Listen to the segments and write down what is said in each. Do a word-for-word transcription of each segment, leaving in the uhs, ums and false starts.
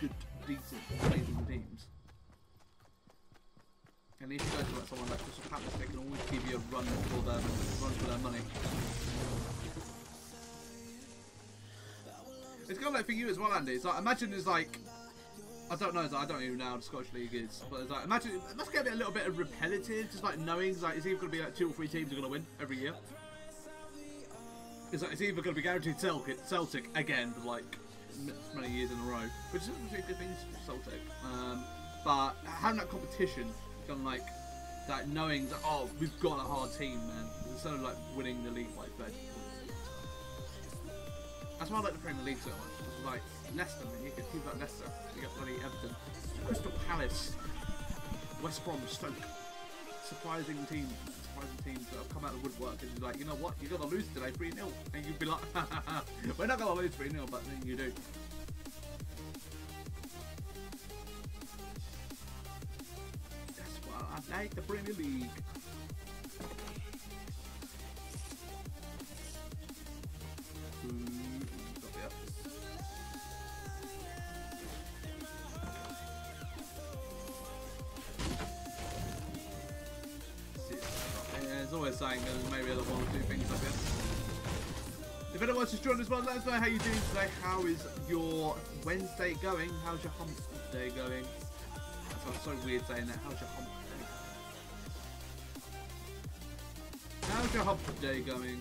good, decent, amazing teams. And if you guys like someone like Crystal Palace, they can always give you a run for their, run for their money. It's kind of like for you as well, Andy. It's like, imagine it's like, I don't know, it's like, I don't even know how the Scottish League is, but it's like, imagine, it must get a little bit of repetitive, just like knowing, it's like, it's either going to be like two or three teams are going to win every year. It's like, it's either going to be guaranteed Celtic, Celtic again for like many years in a row, which is a good thing for Celtic. Um, but having that competition, kind of like, that knowing that, oh, we've got a hard team, man, instead of like winning the league by thirty points. That's why I like the Premier League so much. Like Leicester, man. You get teams like Leicester, you get bloody Everton, Crystal Palace, West Brom, Stoke. Surprising teams, surprising teams that have come out of the woodwork and you're like, you know what, you're gonna lose today three nil, and you'd be like, we're not gonna lose three nil, but then you do. That's why I like the Premier League. Ooh. Always saying there's maybe other one or two things like that. If anyone wants to join us, well, let us know how you're doing today. How is your Wednesday going? How's your hump day going? That sounds so weird saying that. How's your hump day? How's your hump day going?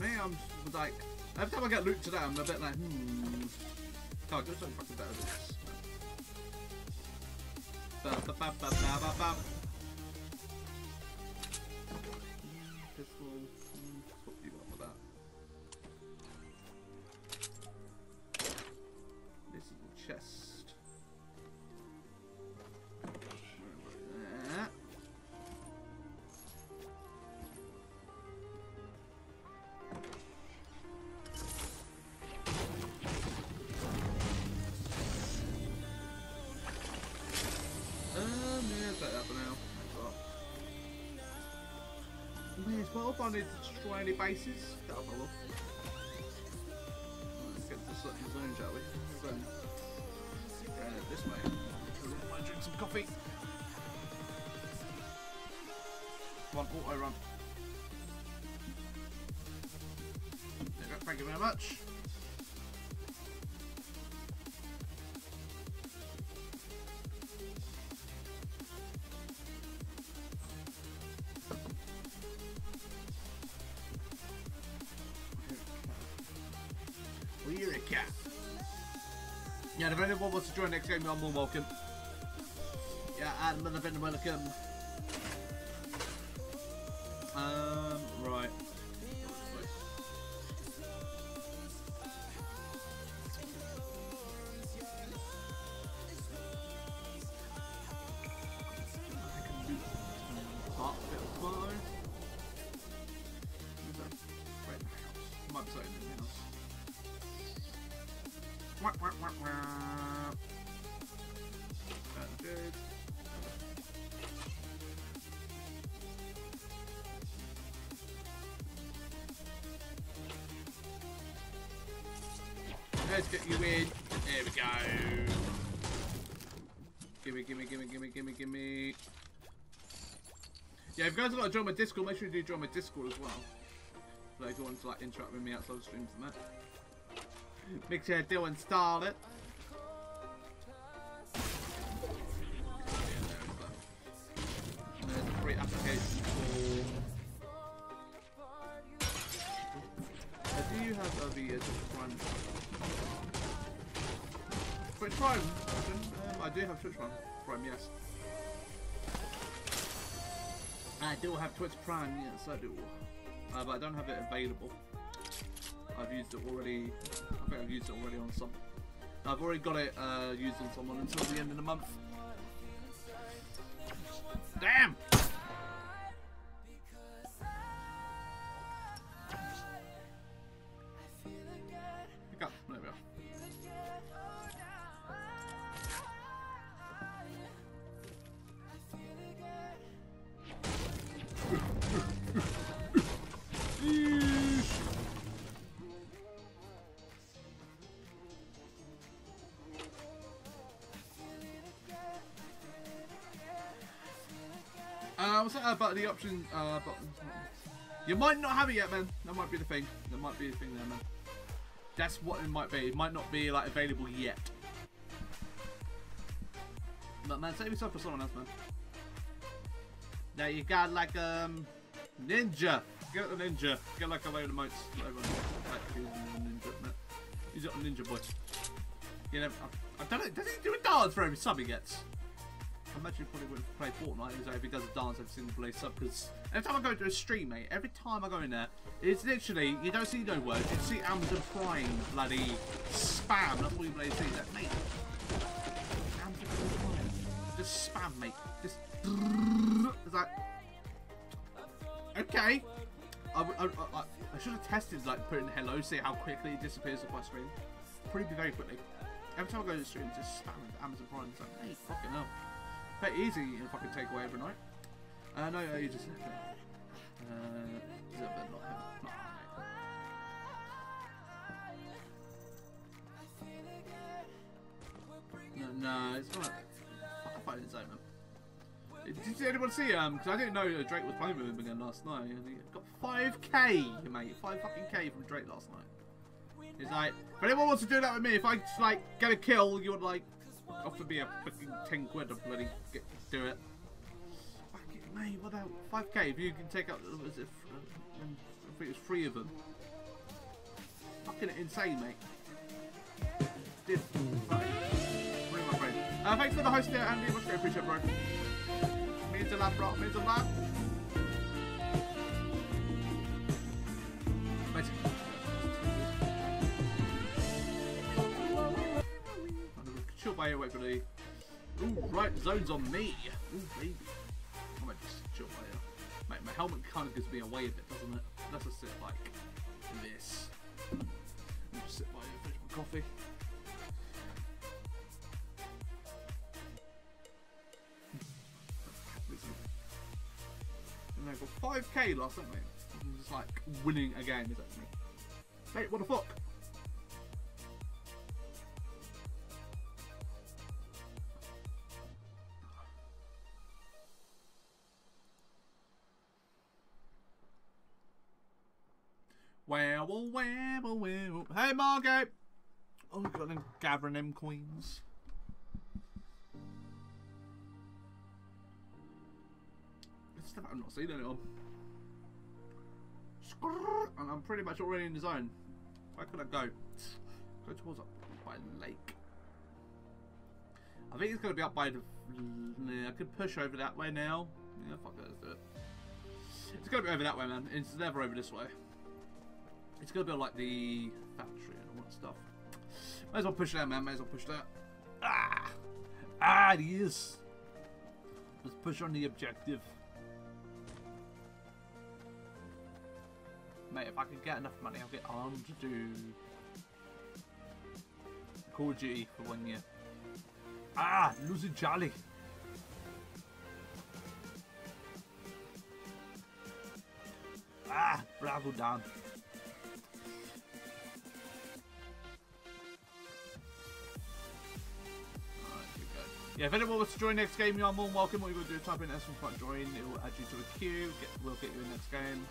Me, I'm like, every time I get Luke today, I'm a bit like, hmm. God, there's something fucking better than this. Ba, ba, ba, ba, ba, ba. This will put you up with that. This is the chest. There. Well, if I need to destroy any bases, that'll follow. Let's get this like in zone, shall we? So, uh, this way. I want to drink some coffee. One auto run. Thank you very much. Yeah, if anyone wants to join next game, you're more welcome. Yeah, I'm more than welcome. Um, right. Let's get you in. There we go. Gimme, gimme, gimme, gimme, gimme, gimme. Yeah, if you guys have got to join my Discord, make sure you do join my Discord as well. So if you want to like interact with me outside of streams and that. Make sure you do install it. And there's a free application for. I do have a V S run. Twitch Prime, um, I do have Twitch Prime, Prime, yes. I do have Twitch Prime, yes I do. Uh, but I don't have it available. I've used it already, I think I've used it already on some. I've already got it uh, used on someone until the end of the month. Damn! uh, but the option uh, button. You might not have it yet, man. That might be the thing. That might be the thing there, man. That's what it might be. It might not be like available yet. But man, save yourself for someone else, man. Now you got like um ninja. Get the ninja. Get like a load of motes. Use it on ninja boy. You know, I, I don't know. Does he do a dance for every sub he gets? I imagine he probably wouldn't play Fortnite. So if he does a dance, I've seen him play sub. Because every time I go to a stream, mate, every time I go in there, it's literally, you don't see no words. You see Amazon Prime bloody spam. That's all you bloody see. That, mate. Amazon Prime. Just spam, mate. Just. It's like. Okay. I, I, I, I should have tested, like, putting hello, see how quickly it disappears off my screen. Probably very quickly. Every time I go to the stream, just spam with Amazon Prime. It's like, hey, fucking hell. Very easy if I could take away every night. Uh, no, no, you just. Uh, is that not him? Not him, no, no, it's not. I find it insane, man. Did anyone see um? Because I didn't know Drake was playing with him again last night. And he got five K, mate. Five fucking K from Drake last night. He's like, if anyone wants to do that with me, if I just, like, get a kill, you would like offer me a fucking ten quid to bloody get, do it. Fucking mate, what about five K? If you can take out, was it, I think it was three of them. Fucking insane, mate. Did right. my brain. Uh, thanks for the host there, Andy. Much appreciated, bro. Means a lad, bro. Means a lad. Amazing. Chill by here, everybody. Ooh, right, zone's on me. Ooh, baby. I might just chill by here. Mate, my helmet kind of gives me away a bit, doesn't it? Let's just sit like this. I'll just sit by here, finish my coffee. And I got five K last night, mate. I'm just like winning a game, is that me? Mate, what the fuck? Wabble, wabble, wabble. Hey, Margo! Oh, we've got them gathering them coins. It's stuff I've not seen any of. And I'm pretty much already in the zone. Where could I go? Go towards up by the lake. I think it's going to be up by the. Nah, I could push over that way now. Yeah, fuck it, let's do it. It's going to be over that way, man. It's never over this way. It's gonna be like the factory and all that stuff. Might as well push that, man. Might as well push that. Ah, ah, yes. Let's push on the objective, mate. If I can get enough money, I'll get armed to do Call of Duty for one year. Ah, losing jolly. Ah, bravo, Dan. Yeah, if anyone wants to join next game, you are more than welcome. What you're going to do is type in S one point join, it will add you to a queue, get, we'll get you in next game.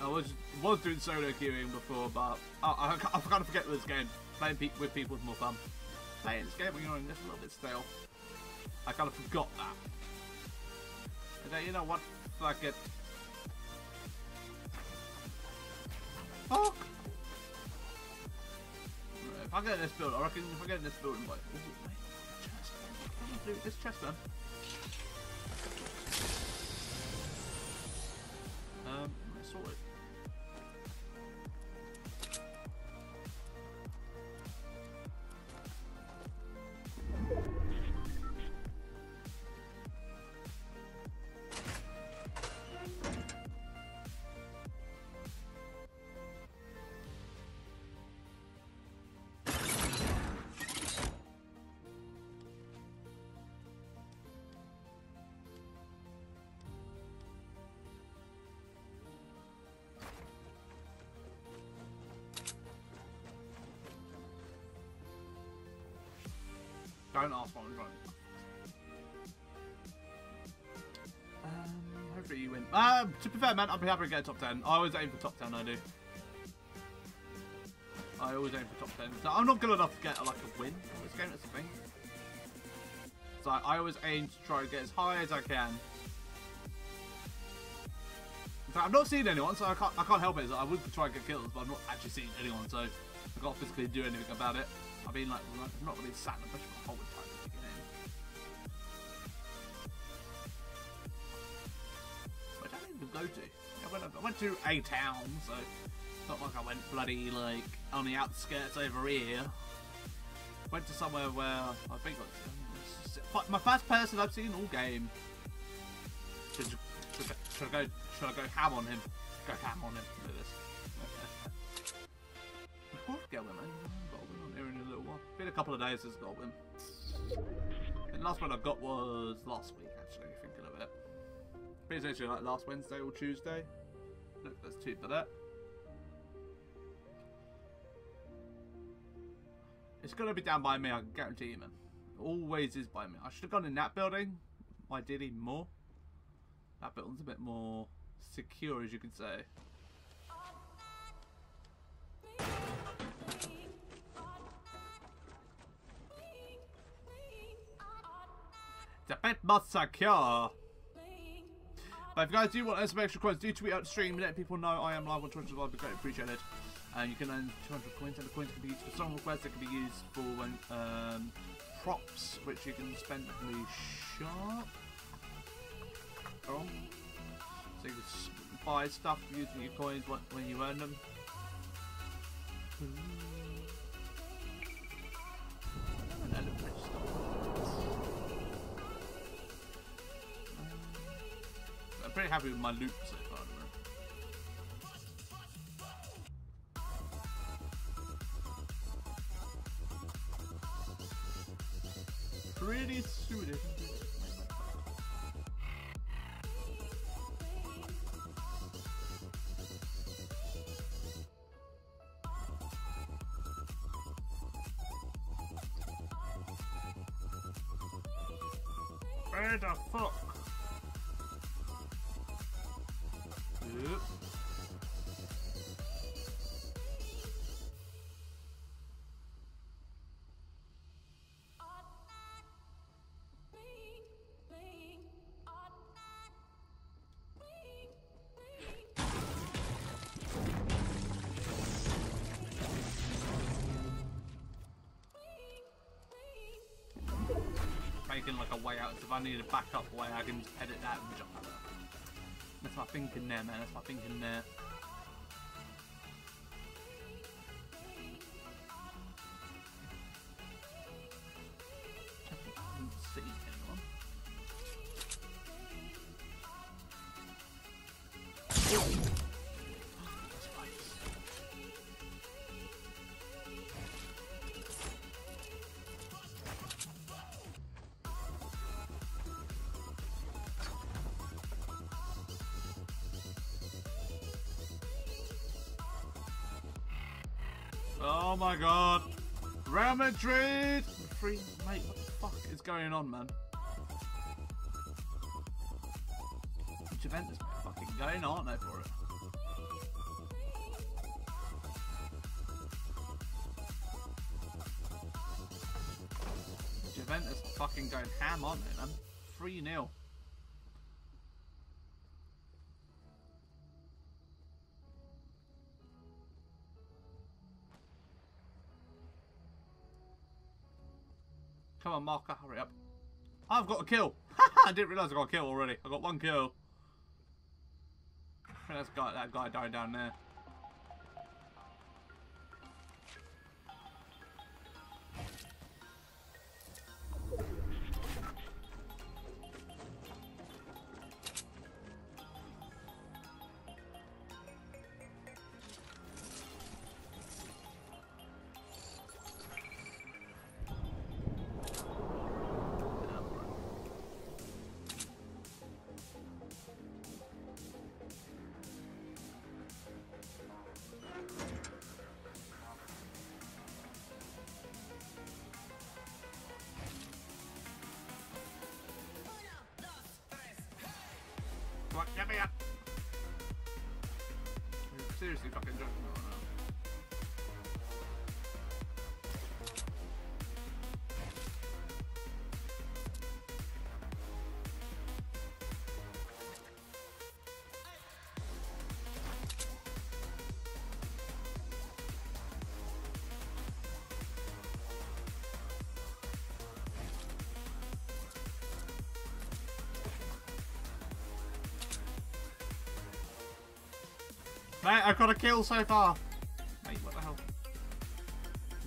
I was was doing solo queuing before, but I, I, I kind of forget this game. Playing pe with people is more fun. Playing this game when you're on this a little bit stale. I kind of forgot that. And then, you know what? Fuck it. Fuck! If I get in this building, I reckon if I get in this building, like, ooh, mate, chest, man. This chest, man. Um, I saw it. Don't ask what I'm trying. Uh, to be fair, man, I'd be happy to get a top ten. I always aim for top ten, I do. I always aim for top ten. So I'm not good enough to get like a win on this game, that's the thing. So I always aim to try and get as high as I can. In fact, I've not seen anyone, so I can't, I can't help it. So I would try and get kills, but I've not actually seen anyone, so I can't physically do anything about it. I mean, like, I'm not really sat in the bush for the whole time. Which I didn't even go to. I went, I went to a town, so it's not like I went bloody, like, on the outskirts over here. Went to somewhere where I think, like, my first person I've seen all game. Should, should, should, I, go, should I go ham on him? Go ham on him. Look at this. Of course, get away, man. Been a couple of days since I got one. And last one I got was last week, actually, thinking of it. Pretty actually like last Wednesday or Tuesday. Look, there's two for that. It's gonna be down by me, I can guarantee you, man. It always is by me. I should have gone in that building, ideally more. That building's a bit more secure, as you could say. It's a bit more secure. But if you guys do want some extra coins, do tweet out the stream. Let people know I am live on Twitch. It would be greatly appreciated. And you can earn two hundred coins. And the coins can be used for song requests. They can be used for when, um, props, which you can spend on the shop. Oh. So you can buy stuff using your coins when you earn them. Pretty happy with my loot so far. Pretty suited. Where the fuck? Like a way out. If I need a backup way, I can just edit that and jump out. That's my thinking there, man. That's my thinking there. I didn't see anyone. That's nice. Oh my god. Real Madrid! Free, mate, what the fuck is going on, man? Which event is fucking going on there for it? Which event is fucking going ham on it, man? three nil. Come on, Marker, hurry up. I've got a kill. I didn't realise I got a kill already. I got one kill. That's guy, that guy died down there. Ya me got... Seriously fucking drunk. Mate, I've got a kill so far. Mate, what the hell?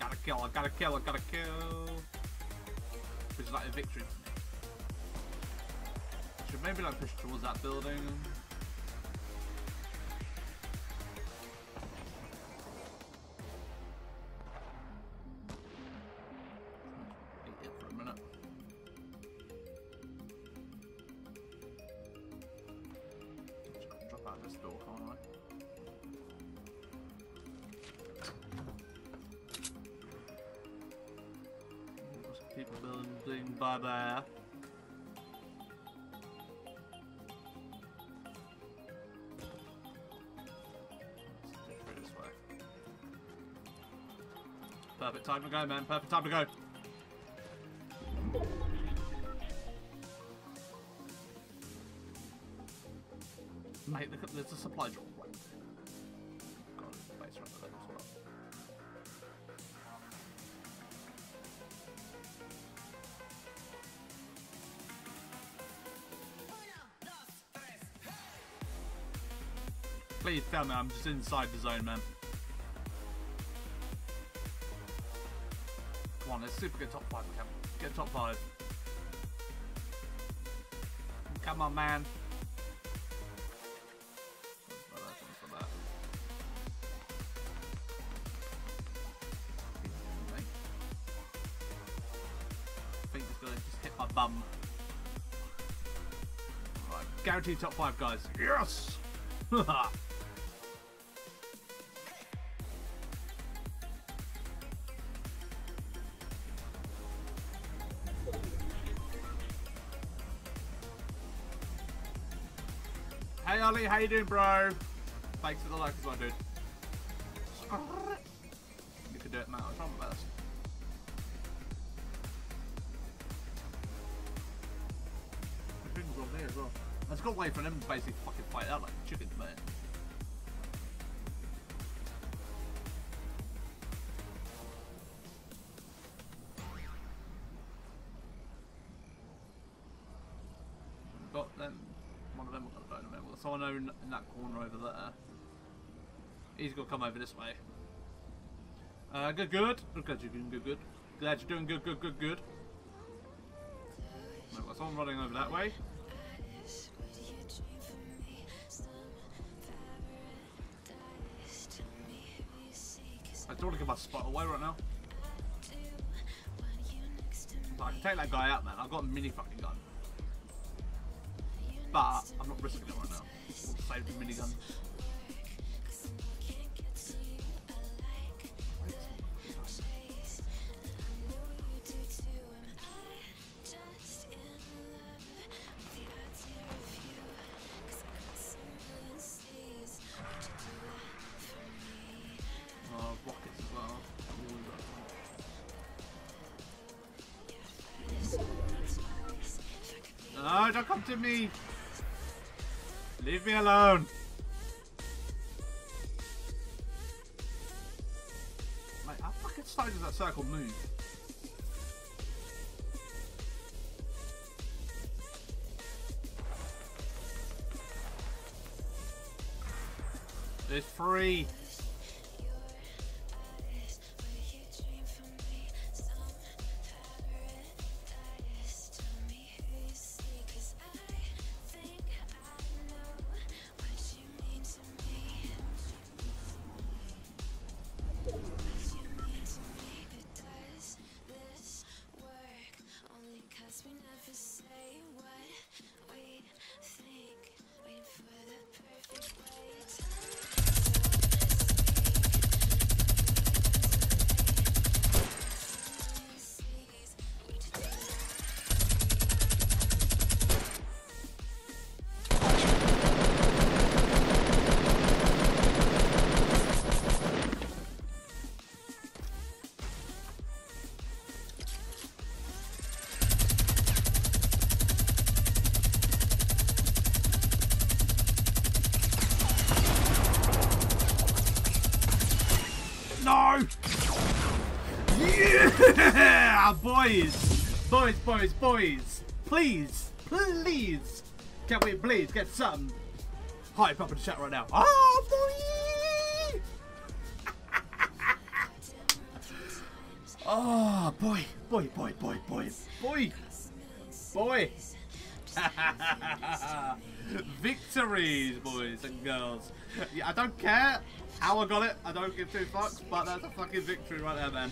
Got a kill, I got a kill, I got a kill. Which is like a victory for me. Should maybe like push towards that building. Bye-bye. Perfect time to go, man. Perfect time to go. Mate, look, there's a supply drop. Please tell me I'm just inside the zone, man. Come on, let's see if we get top five. We can get top five. Come on, man. I think this guy just hit my bum. Alright, guaranteed top five, guys. Yes! Haha! Hey Ollie, how you doing, bro? Thanks for the like as well, dude. You could do it, man. I'll try my best. My finger's on there as well. I just got away from them to basically fucking fight out like chickens, man. Got them. One of them, I don't remember. There's someone over in that corner over there. He's got to come over this way. Uh, good, good. Glad you're doing good, good. Glad you're doing good, good, good, good. I've got someone running over that way. I don't want to give my spot away right now. But I can take that guy out, man. I've got a mini fucking gun. But I'm not risking it right now. I'll save the mini gun. No, don't come to me! Leave me alone! Mate, how fucking slow does that circle move? There's three! No! Yeah! Boys! Boys, boys, boys! Please! Please! Can we please get some hype up in the chat right now? Oh, boy! Oh, boy! Boy, boy, boy, boy, boy! Boy! Victories, boys and girls. Yeah, I don't care how I got it. I don't give two fucks, but that's a fucking victory right there, man.